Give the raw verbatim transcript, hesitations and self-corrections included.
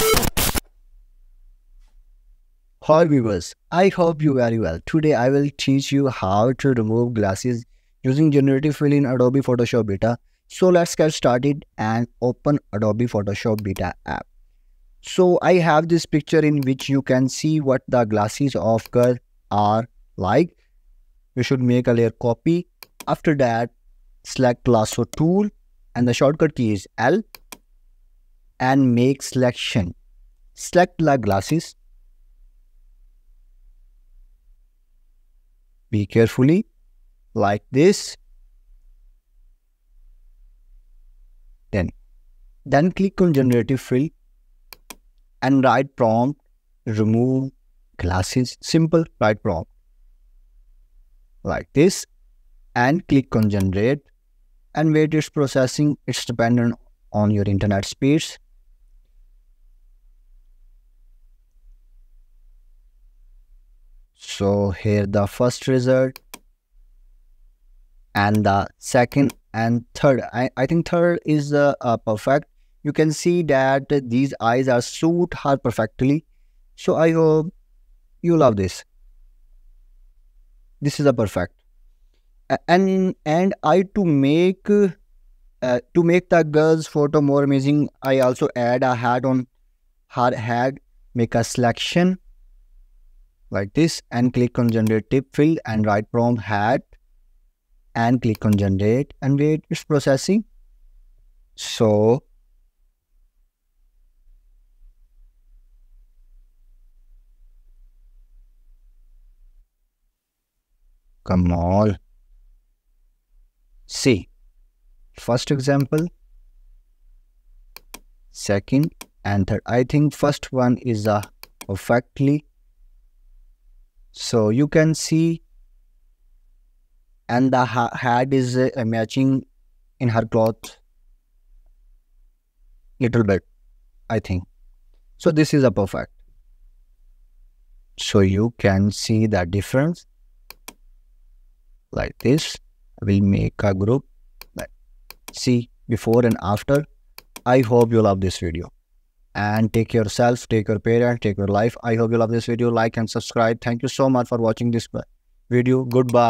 Hi viewers, I hope you very well. Today I will teach you how to remove glasses using generative fill in Adobe Photoshop beta. So let's get started and open Adobe Photoshop beta app. So I have this picture in which you can see what the glasses of girl are like. You should make a layer copy. After that, select lasso tool and the shortcut key is L and make selection. Select the glasses. Be carefully like this. Then, then click on generative fill and write prompt remove glasses. Simple write prompt like this and click on generate and wait its processing. It's dependent on your internet speeds. So here the first result and the second and third. I, I think third is uh, uh, perfect. You can see that these eyes are suit her perfectly. So I hope you love this. This is a perfect. And and I to make uh, to make the girl's photo more amazing, I also add a hat on her head. Make a selection like this and click on generative fill and write prompt hat and click on generate and wait its processing. So come on, see first example, second and third. I think first one is a perfectly. So you can see and the ha hat is uh, matching in her cloth little bit, I think. So this is a perfect. So you can see the difference like this. I will make a group like see before and after. I hope you love this video. And take yourself, take your parent, take your life. I hope you love this video. Like and subscribe. Thank you so much for watching this video. Goodbye.